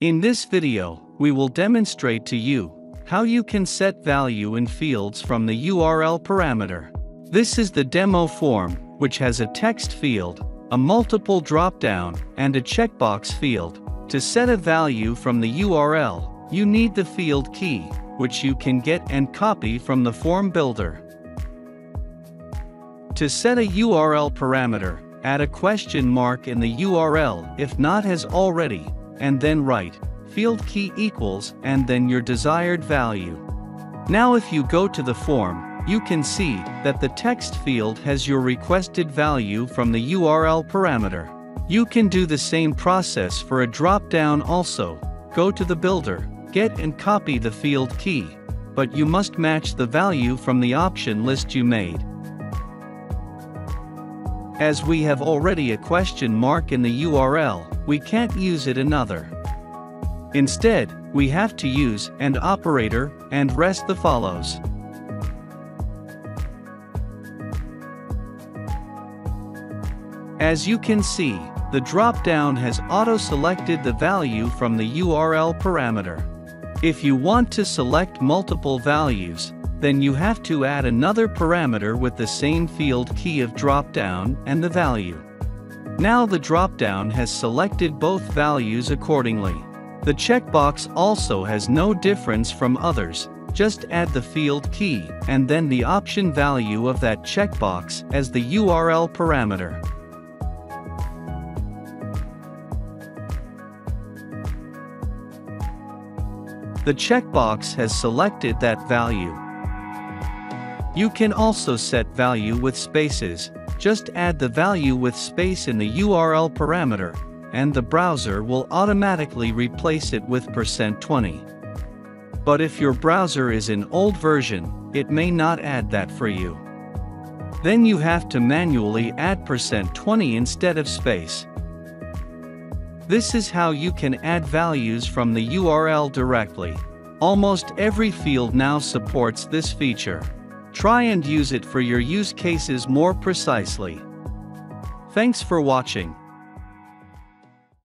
In this video, we will demonstrate to you how you can set value in fields from the URL parameter. This is the demo form, which has a text field, a multiple drop-down, and a checkbox field. To set a value from the URL, you need the field key, which you can get and copy from the form builder. To set a URL parameter, add a question mark in the URL if not has already, and then write field key equals and then your desired value. Now if you go to the form, you can see that the text field has your requested value from the URL parameter. You can do the same process for a drop-down also. Go to the builder, get and copy the field key, but you must match the value from the option list you made. As we have already a question mark in the URL, we can't use it another. Instead, we have to use an operator and rest the follows. As you can see, the drop-down has auto-selected the value from the URL parameter. If you want to select multiple values, then you have to add another parameter with the same field key of drop-down and the value. Now the drop-down has selected both values accordingly. The checkbox also has no difference from others, just add the field key and then the option value of that checkbox as the URL parameter. The checkbox has selected that value. You can also set value with spaces, just add the value with space in the URL parameter, and the browser will automatically replace it with %20. But if your browser is an old version, it may not add that for you. Then you have to manually add %20 instead of space. This is how you can add values from the URL directly. Almost every field now supports this feature. Try and use it for your use cases more precisely. Thanks for watching.